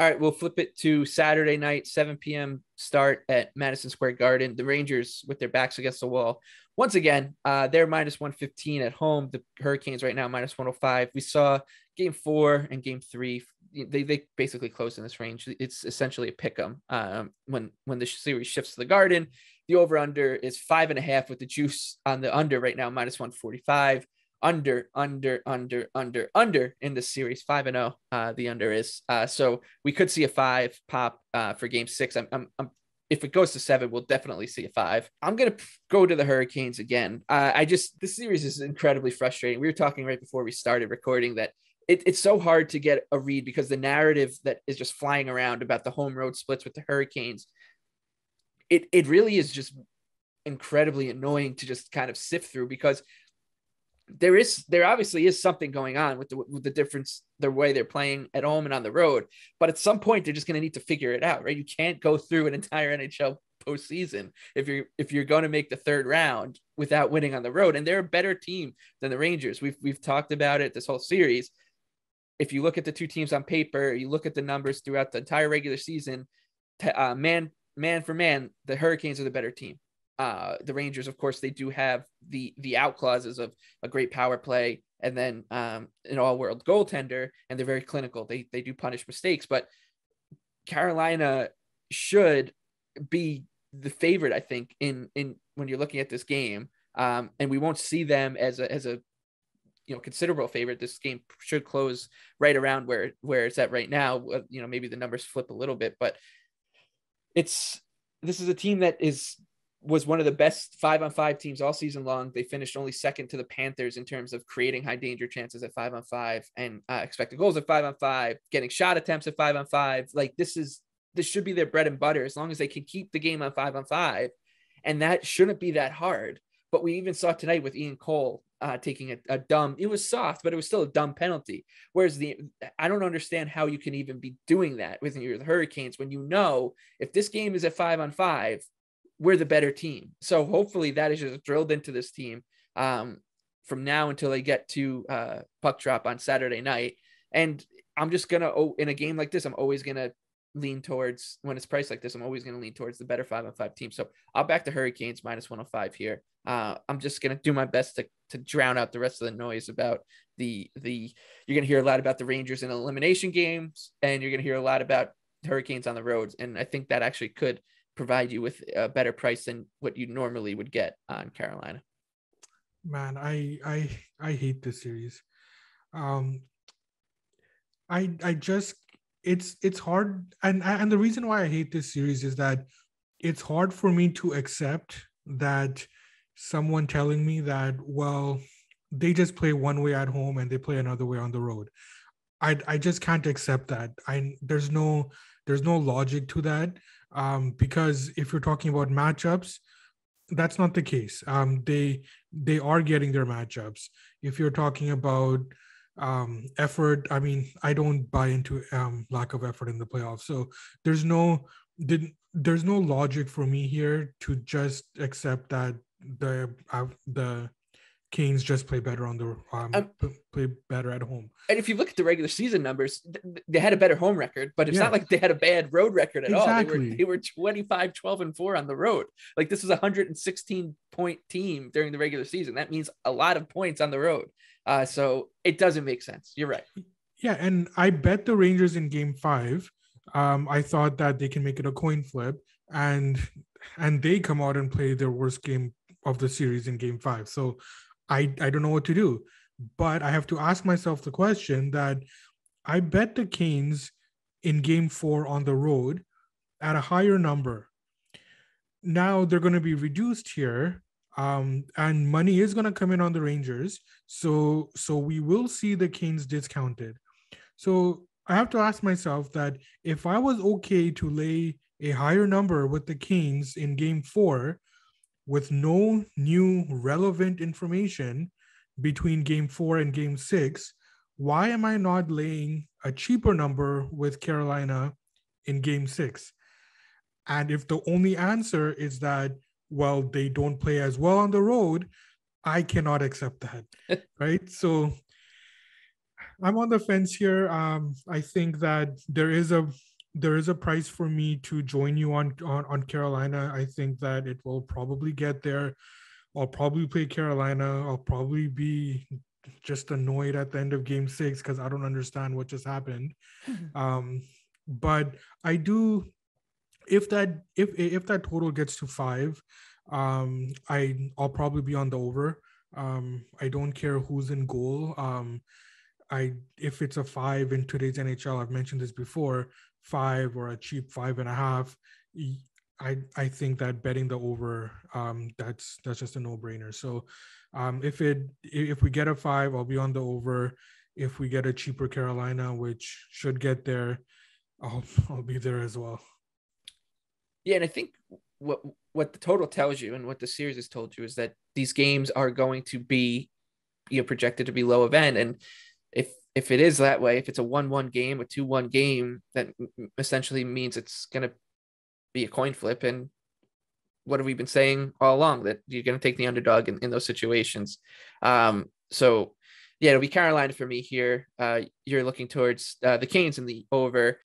All right, we'll flip it to Saturday night, 7 p.m. start at Madison Square Garden. The Rangers with their backs against the wall. Once again, they're minus 115 at home. The Hurricanes right now, minus 105. We saw game 4 and game 3. They basically close in this range. It's essentially a pick 'em. When the series shifts to the Garden, the over-under is 5.5 with the juice on the under right now, minus 145. Under in this series, 5-0. The under is so we could see a 5 pop for game 6. I'm if it goes to 7, we'll definitely see a 5. I'm gonna go to the Hurricanes again. This series is incredibly frustrating. We were talking right before we started recording that it's so hard to get a read because the narrative that is just flying around about the home road splits with the Hurricanes, it really is just incredibly annoying to just kind of sift through because there obviously is something going on with the difference, the way they're playing at home and on the road, but at some point they're just going to need to figure it out, right? You can't go through an entire NHL postseason if you're going to make the third round without winning on the road. And they're a better team than the Rangers. We've talked about it this whole series. If you look at the two teams on paper, you look at the numbers throughout the entire regular season, man for man, the Hurricanes are the better team. The Rangers, of course, they do have the out clauses of a great power play and then an all-world goaltender, and they're very clinical. They do punish mistakes, but Carolina should be the favorite, I think, in when you're looking at this game, and we won't see them as a considerable favorite. This game should close right around where it's at right now. Maybe the numbers flip a little bit, but this is a team that was one of the best 5-on-5 teams all season long. They finished only second to the Panthers in terms of creating high danger chances at 5-on-5 and expected goals at 5-on-5, getting shot attempts at 5-on-5. Like this should be their bread and butter as long as they can keep the game on 5-on-5. And that shouldn't be that hard. But we even saw tonight with Ian Cole taking a dumb, it was soft, but it was still a dumb penalty. Whereas I don't understand how you can even be doing that with the Hurricanes when if this game is at 5-on-5, we're the better team. So hopefully that is just drilled into this team from now until they get to puck drop on Saturday night. And I'm just going to, in a game like this, when it's priced like this, I'm always going to lean towards the better 5-on-5 team. So I'll back the Hurricanes minus 105 here. I'm just going to do my best to drown out the rest of the noise about you're going to hear a lot about the Rangers in elimination games, and you're going to hear a lot about Hurricanes on the roads. And I think that actually could provide you with a better price than what you normally would get on Carolina. Man, I hate this series. I just it's hard, and the reason why I hate this series is that it's hard for me to accept that someone telling me that, well, they just play one way at home and they play another way on the road. I just can't accept that. There's no logic to that. Because if you're talking about matchups, that's not the case. They are getting their matchups. If you're talking about effort, I mean, I don't buy into lack of effort in the playoffs. So there's no logic for me here to just accept that the Canes just play better on the play better at home. And if you look at the regular season numbers, they had a better home record, but it's not like they had a bad road record at all. They were 25, 12 and 4 on the road. Like this is a 116 point team during the regular season. That means a lot of points on the road. So it doesn't make sense. You're right. Yeah. And I bet the Rangers in game 5. I thought that they can make it a coin flip and they come out and play their worst game of the series in game 5. So I don't know what to do, but I have to ask myself the question that I bet the Canes in game 4 on the road at a higher number. Now they're going to be reduced here, and money is going to come in on the Rangers. So we will see the Canes discounted. So I have to ask myself that if I was okay to lay a higher number with the Canes in game 4, with no new relevant information between game 4 and game 6, why am I not laying a cheaper number with Carolina in game 6? And if the only answer is that, well, they don't play as well on the road, I cannot accept that, right? So I'm on the fence here. I think that there is a price for me to join you on Carolina. I think that it will probably get there. I'll probably play Carolina. I'll probably be just annoyed at the end of Game 6 because I don't understand what just happened. Mm-hmm. But I do, if that total gets to 5, I'll probably be on the over. I don't care who's in goal. If it's a 5 in today's NHL, I've mentioned this before, 5 or a cheap 5.5, I think that betting the over, that's just a no-brainer. So if we get a 5, I'll be on the over. If we get a cheaper Carolina, which should get there, I'll be there as well. Yeah, and I think what the total tells you and what the series has told you is that these games are going to be, projected to be low event. And if it is that way, if it's a 1-1 game, a 2-1 game, that essentially means it's going to be a coin flip. And what have we been saying all along, that you're going to take the underdog in those situations? So yeah, it'll be Carolina for me here. You're looking towards the Canes in the over.